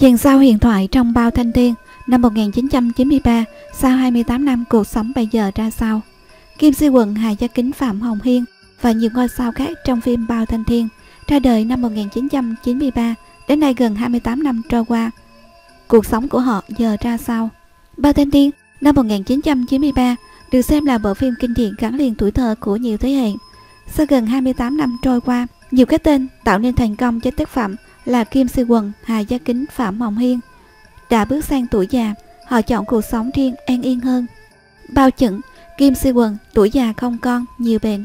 Dàn sao huyền thoại trong Bao Thanh Thiên năm 1993, sau 28 năm cuộc sống bây giờ ra sao? Kim Siêu Quận, Hà Gia Kính, Phạm Hồng Hiên và nhiều ngôi sao khác trong phim Bao Thanh Thiên ra đời năm 1993, đến nay gần 28 năm trôi qua, cuộc sống của họ giờ ra sao? Bao Thanh Thiên năm 1993 được xem là bộ phim kinh điển gắn liền tuổi thơ của nhiều thế hệ. Sau gần 28 năm trôi qua, nhiều cái tên tạo nên thành công cho tác phẩm là Kim Siêu Quần, Hà Gia Kính, Phạm Hồng Hiên đã bước sang tuổi già, họ chọn cuộc sống riêng an yên hơn. Bao Chửng, Kim Siêu Quần, tuổi già không con, nhiều bệnh.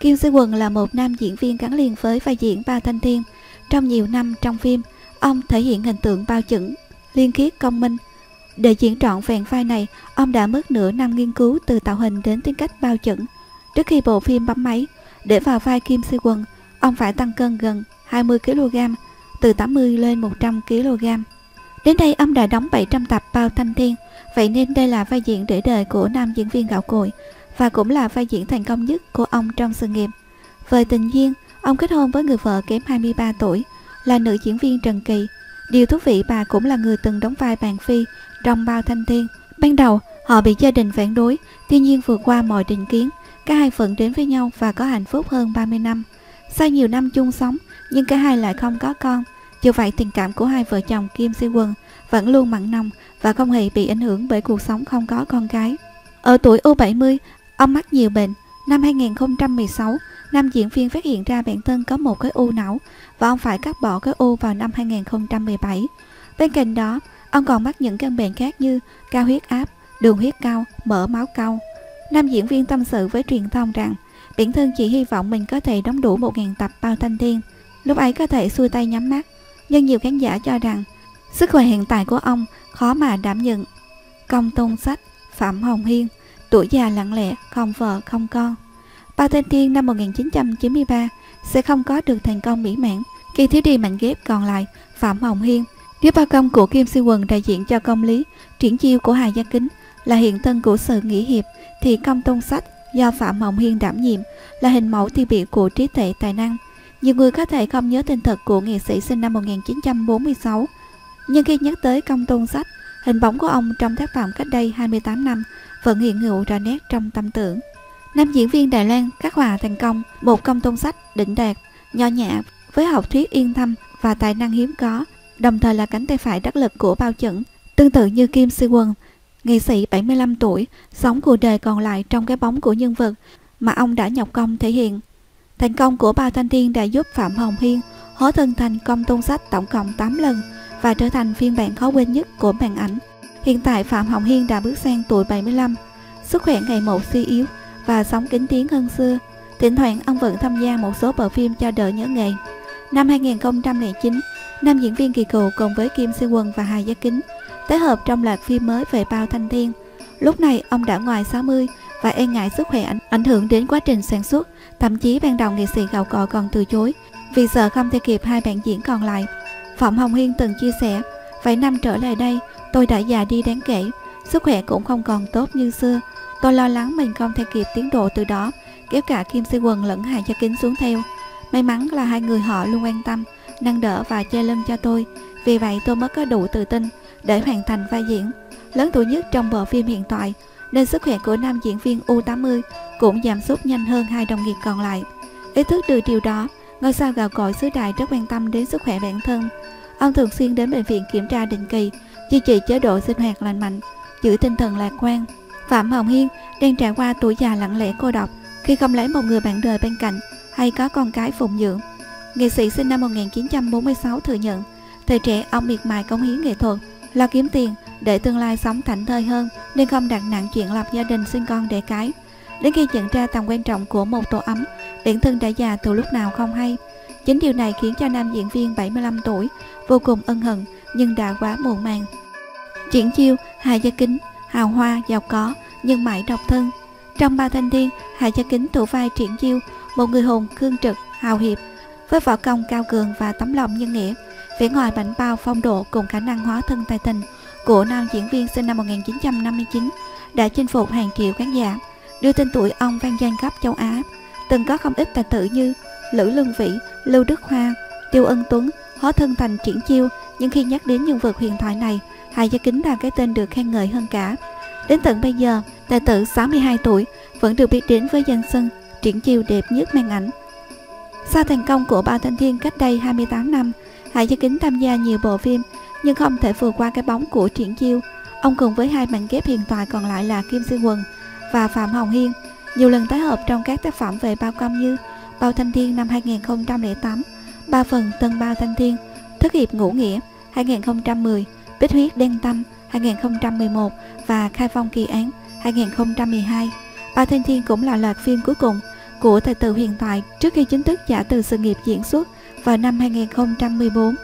Kim Siêu Quần là một nam diễn viên gắn liền với vai diễn Bao Thanh Thiên. Trong nhiều năm trong phim, ông thể hiện hình tượng Bao Chửng liên khiết công minh. Để diễn trọn vẹn vai này, ông đã mất nửa năm nghiên cứu từ tạo hình đến tính cách Bao Chửng. Trước khi bộ phim bấm máy, để vào vai Kim Siêu Quần, ông phải tăng cân gần 20 kg, từ 80 lên 100 kg. Đến đây ông đã đóng 700 tập Bao Thanh Thiên, vậy nên đây là vai diễn để đời của nam diễn viên gạo cội và cũng là vai diễn thành công nhất của ông trong sự nghiệp. Về tình duyên, ông kết hôn với người vợ kém 23 tuổi là nữ diễn viên Trần Kỳ. Điều thú vị, bà cũng là người từng đóng vai Bàn Phi trong Bao Thanh Thiên. Ban đầu họ bị gia đình phản đối, tuy nhiên vượt qua mọi định kiến, cả hai vẫn đến với nhau và có hạnh phúc hơn 30 năm. Sau nhiều năm chung sống nhưng cả hai lại không có con. Dù vậy, tình cảm của hai vợ chồng Kim Siêu Quần vẫn luôn mặn nồng và không hề bị ảnh hưởng bởi cuộc sống không có con cái. Ở tuổi U70, ông mắc nhiều bệnh. Năm 2016, nam diễn viên phát hiện ra bản thân có một cái u não và ông phải cắt bỏ cái u vào năm 2017. Bên cạnh đó, ông còn mắc những căn bệnh khác như cao huyết áp, đường huyết cao, mỡ máu cao. Nam diễn viên tâm sự với truyền thông rằng bản thân chỉ hy vọng mình có thể đóng đủ 1000 tập Bao Thanh Thiên, lúc ấy có thể xuôi tay nhắm mắt. Nhưng nhiều khán giả cho rằng sức khỏe hiện tại của ông khó mà đảm nhận. Công Tôn Sách, Phạm Hồng Hiên, tuổi già lặng lẽ, không vợ không con. Bao Thanh Thiên năm 1993 sẽ không có được thành công mỹ mãn khi thiếu đi mảnh ghép còn lại Phạm Hồng Hiên. Nếu bao công của Kim Siêu Quần đại diện cho công lý, triển chiêu của Hà Gia Kính là hiện thân của sự nghĩa hiệp, thì Công Tôn Sách do Phạm Hồng Hiên đảm nhiệm là hình mẫu tiêu biểu của trí tuệ tài năng. Nhiều người có thể không nhớ tên thật của nghệ sĩ sinh năm 1946, nhưng khi nhắc tới Công Tôn Sách, hình bóng của ông trong tác phẩm cách đây 28 năm vẫn hiện hữu rõ nét trong tâm tưởng. Nam diễn viên Đài Loan khắc họa thành công một Công Tôn Sách đỉnh đạt, nho nhã với học thuyết yên thâm và tài năng hiếm có, đồng thời là cánh tay phải đắc lực của Bao Chửng. Tương tự như Kim Siêu Quần, nghệ sĩ 75 tuổi sống cuộc đời còn lại trong cái bóng của nhân vật mà ông đã nhọc công thể hiện. Thành công của Bao Thanh Thiên đã giúp Phạm Hồng Hiên hóa thân thành Công Tôn Sách tổng cộng 8 lần và trở thành phiên bản khó quên nhất của màn ảnh. Hiện tại Phạm Hồng Hiên đã bước sang tuổi 75, sức khỏe ngày một suy yếu và sống kín tiếng hơn xưa. Thỉnh thoảng ông vẫn tham gia một số bộ phim cho đỡ nhớ nghề. Năm 2009, nam diễn viên kỳ cựu cùng với Kim Siêu Quần và Hà Gia Kính tái hợp trong loạt phim mới về Bao Thanh Thiên. Lúc này ông đã ngoài 60 và e ngại sức khỏe ảnh hưởng đến quá trình sản xuất. Thậm chí ban đầu nghệ sĩ gạo cội còn từ chối vì sợ không theo kịp hai bạn diễn còn lại. Phạm Hồng Hiên từng chia sẻ, vài năm trở lại đây tôi đã già đi đáng kể, sức khỏe cũng không còn tốt như xưa. Tôi lo lắng mình không theo kịp tiến độ, từ đó kéo cả Kim Siêu Quần lẫn Hà Gia Kính xuống theo. May mắn là hai người họ luôn quan tâm, nâng đỡ và che lưng cho tôi, vì vậy tôi mới có đủ tự tin để hoàn thành vai diễn lớn tuổi nhất trong bộ phim hiện tại, nên sức khỏe của nam diễn viên U80 cũng giảm sút nhanh hơn hai đồng nghiệp còn lại. Ý thức được điều đó, ngôi sao gạo cội xứ Đài rất quan tâm đến sức khỏe bản thân. Ông thường xuyên đến bệnh viện kiểm tra định kỳ, duy trì chế độ sinh hoạt lành mạnh, giữ tinh thần lạc quan. Phạm Hồng Hiên đang trải qua tuổi già lặng lẽ cô độc khi không lấy một người bạn đời bên cạnh hay có con cái phụng dưỡng. Nghệ sĩ sinh năm 1946 thừa nhận, thời trẻ ông miệt mài cống hiến nghệ thuật, lo kiếm tiền để tương lai sống thảnh thơi hơn, nên không đặt nặng chuyện lập gia đình sinh con đẻ cái. Đến khi nhận ra tầm quan trọng của một tổ ấm, bản thân đã già từ lúc nào không hay. Chính điều này khiến cho nam diễn viên 75 tuổi vô cùng ân hận, nhưng đã quá muộn màng. Triển chiêu, Hà Gia Kính, hào hoa, giàu có, nhưng mãi độc thân. Trong Bao Thanh Thiên, Hà Gia Kính thủ vai Triển chiêu, một người hùng, cương trực, hào hiệp, với võ công cao cường và tấm lòng nhân nghĩa. Vẻ ngoài bảnh bao phong độ cùng khả năng hóa thân tài tình của nam diễn viên sinh năm 1959 đã chinh phục hàng triệu khán giả, đưa tên tuổi ông vang danh khắp châu Á. Từng có không ít tài tử như Lữ Lương Vĩ, Lưu Đức Hoa, Tiêu Ân Tuấn, Khó thân thành triển chiêu, nhưng khi nhắc đến nhân vật huyền thoại này, Hà Gia Kính là cái tên được khen ngợi hơn cả. Đến tận bây giờ, tài tử 62 tuổi vẫn được biết đến với danh xưng triển chiêu đẹp nhất màn ảnh. Sau thành công của Bao Thanh Thiên cách đây 28 năm, Hà Gia Kính tham gia nhiều bộ phim nhưng không thể vượt qua cái bóng của triển chiêu. Ông cùng với hai mảnh ghép huyền thoại còn lại là Kim Siêu Quận và Phạm Hồng Hiên nhiều lần tái hợp trong các tác phẩm về Bao Công như Bao Thanh Thiên năm 2008, ba phần Tân Bao Thanh Thiên, Thất hiệp Ngũ nghĩa 2010, Bích huyết Đen Tâm 2011 và Khai phong kỳ án 2012. Bao Thanh Thiên cũng là loạt phim cuối cùng của tài tử huyền thoại trước khi chính thức giả từ sự nghiệp diễn xuất vào năm 2014.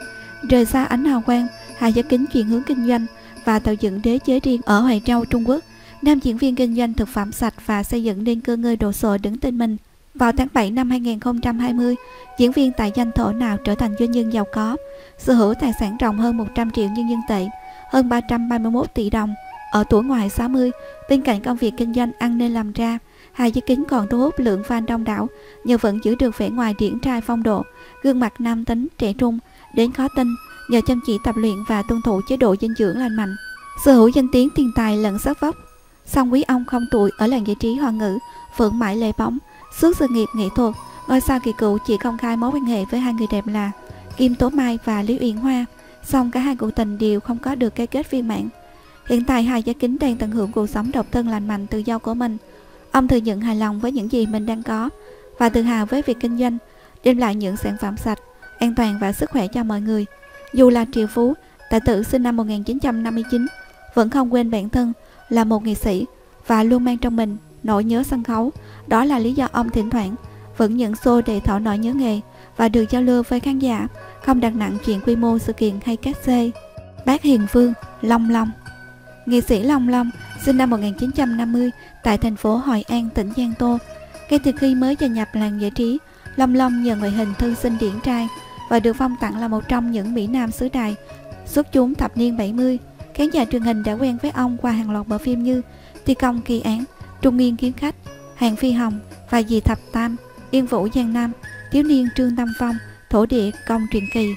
Rời xa ánh hào quang, Hà Gia Kính chuyển hướng kinh doanh và tạo dựng đế chế riêng ở Hoài Châu, Trung Quốc. Nam diễn viên kinh doanh thực phẩm sạch và xây dựng nên cơ ngơi đồ sộ đứng tên mình. Vào tháng 7 năm 2020, diễn viên tại danh thổ nào trở thành doanh nhân giàu có, sở hữu tài sản rộng hơn 100 triệu nhân dân tệ, hơn 331 tỷ đồng. Ở tuổi ngoài 60, bên cạnh công việc kinh doanh ăn nên làm ra, Hà Gia Kính còn thu hút lượng fan đông đảo nhờ vẫn giữ được vẻ ngoài điển trai phong độ, gương mặt nam tính trẻ trung đến khó tin nhờ chăm chỉ tập luyện và tuân thủ chế độ dinh dưỡng lành mạnh. Sở hữu danh tiếng thiên tài lẫn sắc vóc, song quý ông không tuổi ở làng giải trí Hoa ngữ vẫn mãi lệ bóng. Suốt sự nghiệp nghệ thuật, ngôi sao kỳ cựu chỉ công khai mối quan hệ với hai người đẹp là Kim Tố Mai và Lý Uyển Hoa, song cả hai cuộc tình đều không có được cái kết viên mãn. Hiện tại Hà Gia Kính đang tận hưởng cuộc sống độc thân lành mạnh tự do của mình. Ông thừa nhận hài lòng với những gì mình đang có và tự hào với việc kinh doanh đem lại những sản phẩm sạch, an toàn và sức khỏe cho mọi người. Dù là triệu phú, tài tử sinh năm 1959 vẫn không quên bản thân là một nghệ sĩ và luôn mang trong mình nỗi nhớ sân khấu. Đó là lý do ông thỉnh thoảng vẫn nhận show để thỏa nỗi nhớ nghề và được giao lưu với khán giả, không đặt nặng chuyện quy mô sự kiện hay cát xê. Bác Hiền Vương, Long Long. Nghệ sĩ Long Long sinh năm 1950 tại thành phố Hội An, tỉnh Giang Tô. Ngay từ khi mới gia nhập làng giải trí, Long Long nhờ ngoại hình thư sinh điển trai và được phong tặng là một trong những mỹ nam xứ Đài xuất chúng thập niên 70. Khán giả truyền hình đã quen với ông qua hàng loạt bộ phim như Thi Công Kỳ Án, Trung Nguyên Kiếm Khách, Hàng Phi Hồng và Dì Thập Tam, Yên Vũ Giang Nam, Thiếu niên Trương Tam Phong, Thổ địa Công Truyền Kỳ.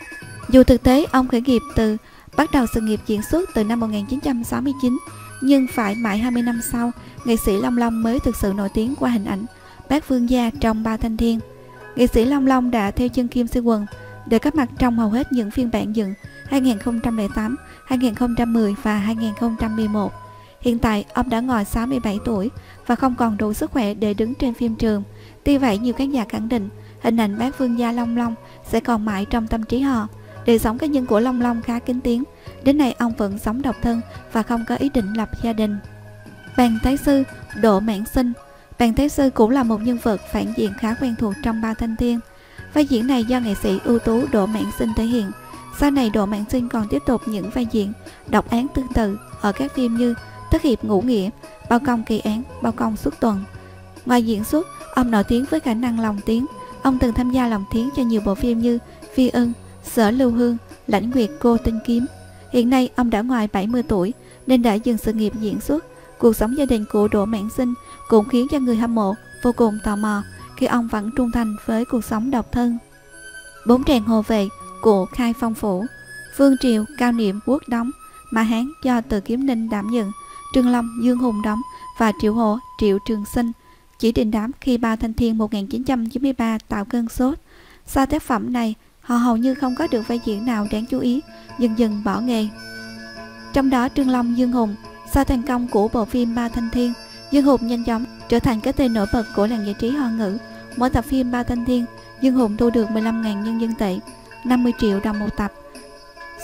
Dù thực tế ông khởi nghiệp từ bắt đầu sự nghiệp diễn xuất từ năm 1969, nhưng phải mãi 20 năm sau, nghệ sĩ Long Long mới thực sự nổi tiếng qua hình ảnh Bác Vương Gia trong Bao Thanh Thiên. Nghệ sĩ Long Long đã theo chân Kim Siêu Quần để góp mặt trong hầu hết những phiên bản dựng 2008, 2010 và 2011. Hiện tại, ông đã ngoài 67 tuổi và không còn đủ sức khỏe để đứng trên phim trường. Tuy vậy, nhiều khán giả khẳng định hình ảnh Bác Vương Gia Long Long sẽ còn mãi trong tâm trí họ. Đời sống cá nhân của Long Long khá kín tiếng. Đến nay, ông vẫn sống độc thân và không có ý định lập gia đình. Bàn Thái Sư, Đỗ Mãn Sinh. Bàn Thái Sư cũng là một nhân vật phản diện khá quen thuộc trong Bao Thanh Thiên. Vai diễn này do nghệ sĩ ưu tú Đỗ Mãn Sinh thể hiện. Sau này, Đỗ Mãn Sinh còn tiếp tục những vai diễn độc án tương tự ở các phim như Thất hiệp Ngũ nghĩa, Bao Công kỳ án, Bao Công xuất tuần. Ngoài diễn xuất, ông nổi tiếng với khả năng lồng tiếng. Ông từng tham gia lồng tiếng cho nhiều bộ phim như Phi Ưng, Sở Lưu Hương, Lãnh Nguyệt Cô Tinh Kiếm. Hiện nay, ông đã ngoài 70 tuổi nên đã dừng sự nghiệp diễn xuất. Cuộc sống gia đình của Đỗ Mãn Sinh cũng khiến cho người hâm mộ vô cùng tò mò khi ông vẫn trung thành với cuộc sống độc thân. Bốn chàng hộ vệ của Khai Phong Phủ. Vương Triều, Cao Niệm Quốc đóng, Mã Hán do Từ Kiếm Ninh đảm nhận, Trương Long Dương Hùng đóng và Triệu Hồ, Triệu Trường Sinh chỉ đình đám khi Bao Thanh Thiên 1993 tạo cơn sốt. Sau tác phẩm này, họ hầu như không có được vai diễn nào đáng chú ý, dần dần bỏ nghề. Trong đó Trương Long Dương Hùng, sau thành công của bộ phim Bao Thanh Thiên, Dương Hùng nhanh chóng trở thành cái tên nổi bật của làng giải trí Hoa ngữ. Mỗi tập phim Bao Thanh Thiên, Dương Hùng thu được 15.000 nhân dân tệ, 50 triệu đồng một tập.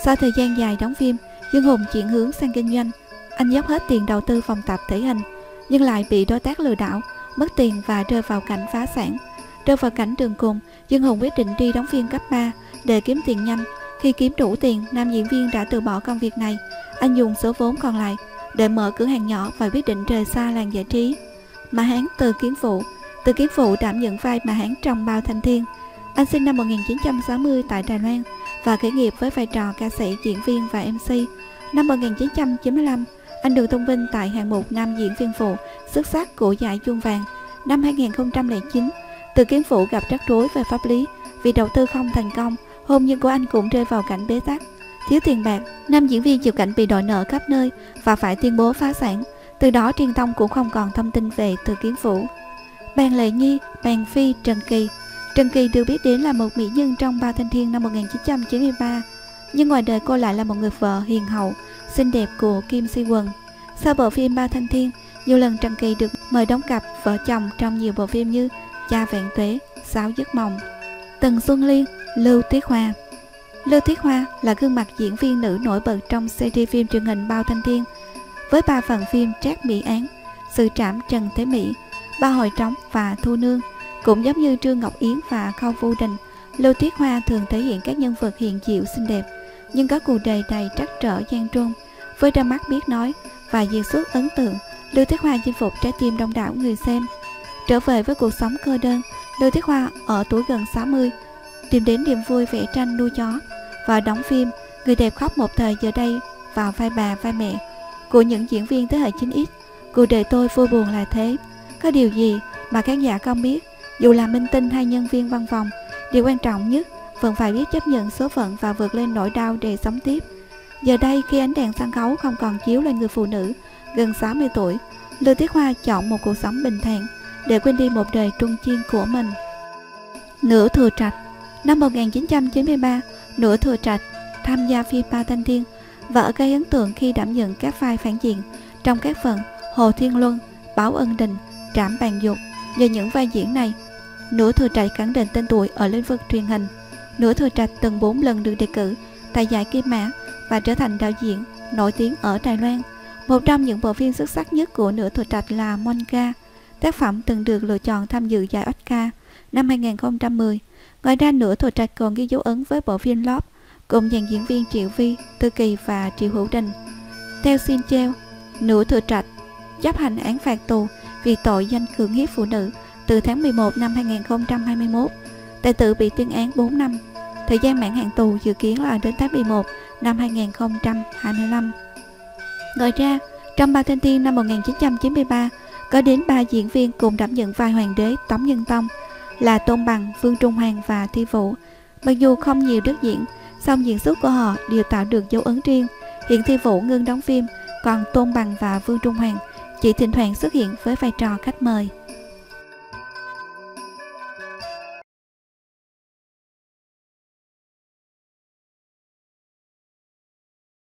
Sau thời gian dài đóng phim, Dương Hùng chuyển hướng sang kinh doanh. Anh dốc hết tiền đầu tư phòng tập thể hình, nhưng lại bị đối tác lừa đảo, mất tiền và rơi vào cảnh phá sản. Rơi vào cảnh đường cùng, Dương Hùng quyết định đi đóng phim cấp 3 để kiếm tiền nhanh. Khi kiếm đủ tiền, nam diễn viên đã từ bỏ công việc này. Anh dùng số vốn còn lại để mở cửa hàng nhỏ và quyết định rời xa làng giải trí. Mã Hán, Từ Kiến Phủ. Từ Kiến Phủ đảm nhận vai Mã Hán trong Bao Thanh Thiên. Anh sinh năm 1960 tại Đài Loan và khởi nghiệp với vai trò ca sĩ, diễn viên và MC. Năm 1995, anh được tôn vinh tại hạng mục nam diễn viên phụ xuất sắc của giải Chuông Vàng. Năm 2009, Từ Kiến Phủ gặp rắc rối về pháp lý vì đầu tư không thành công, hôn nhân của anh cũng rơi vào cảnh bế tắc. Thiếu tiền bạc, nam diễn viên chịu cảnh bị đòi nợ khắp nơi và phải tuyên bố phá sản. Từ đó truyền thông cũng không còn thông tin về Từ Kiến Phủ. Bàn Lệ Nhi, Bàn Phi, Trần Kỳ. Trần Kỳ được biết đến là một mỹ nhân trong Bao Thanh Thiên năm 1993. Nhưng ngoài đời cô lại là một người vợ hiền hậu, xinh đẹp của Kim Siêu Quận. Sau bộ phim Bao Thanh Thiên, nhiều lần Trần Kỳ được mời đóng cặp vợ chồng trong nhiều bộ phim như Cha Vạn Tuế, Sáu Giấc Mộng, Tần Xuân Liên, Lưu Thiết Hoa. Lưu Thiết Hoa là gương mặt diễn viên nữ nổi bật trong series phim truyền hình Bao Thanh Thiên với 3 phần phim Trác Mỹ Án, Sự Trảm Trần Thế Mỹ, Ba Hồi Trống và Thu Nương. Cũng giống như Trương Ngọc Yến và Khâu Vô Đình, Lưu Thiết Hoa thường thể hiện các nhân vật hiền diệu xinh đẹp nhưng có cuộc đời đầy trắc trở gian truân. Với đôi mắt biết nói và diễn xuất ấn tượng, Lưu Thiết Hoa chinh phục trái tim đông đảo người xem. Trở về với cuộc sống cơ đơn, Lưu Thiết Hoa ở tuổi gần 60 tìm đến niềm vui vẽ tranh nuôi chó và đóng phim Người Đẹp Khóc Một Thời Giờ Đây vào vai bà, vai mẹ của những diễn viên thế hệ 9X. Cuộc đời tôi vui buồn là thế, có điều gì mà khán giả không biết. Dù là minh tinh hay nhân viên văn phòng, điều quan trọng nhất vẫn phải biết chấp nhận số phận và vượt lên nỗi đau để sống tiếp. Giờ đây khi ánh đèn sân khấu không còn chiếu lên người phụ nữ gần 60 tuổi, Lưu Thiết Hoa chọn một cuộc sống bình thản để quên đi một đời trung kiên của mình. Nữ Thừa Trạch. Năm 1993, Nữ Thừa Trạch tham gia phim Bao Thanh Thiên và ở gây ấn tượng khi đảm nhận các vai phản diện trong các phần Hồ Thiên Luân, Báo Ân Đình, Trảm Bàn Dục. Nhờ những vai diễn này, Nữ Thừa Trạch khẳng định tên tuổi ở lĩnh vực truyền hình. Nữ Thừa Trạch từng 4 lần được đề cử tại giải Kim Mã và trở thành đạo diễn nổi tiếng ở Đài Loan. Một trong những bộ phim xuất sắc nhất của Nữ Thừa Trạch là Monka, tác phẩm từng được lựa chọn tham dự giải Oscar năm 2010. Ngoài ra, Nữ Thừa Trạch còn ghi dấu ấn với bộ phim Love cùng dàn diễn viên Triệu Vi, Tư Kỳ và Triệu Hữu Đình. Theo Xin Treo, Nữ Thừa Trạch chấp hành án phạt tù vì tội danh cưỡng hiếp phụ nữ từ tháng 11 năm 2021. Tài tử bị tuyên án 4 năm. Thời gian mãn hạn tù dự kiến là đến tháng 11 năm 2025. Ngoài ra, trong Bao Thanh Thiên năm 1993, có đến 3 diễn viên cùng đảm nhận vai hoàng đế Tống Nhân Tông là Tôn Bằng, Vương Trung Hoàng và Thi Vũ. Mặc dù không nhiều đất diễn, song diễn xuất của họ đều tạo được dấu ấn riêng. Hiện Thi Vũ ngưng đóng phim, còn Tôn Bằng và Vương Trung Hoàng chỉ thỉnh thoảng xuất hiện với vai trò khách mời.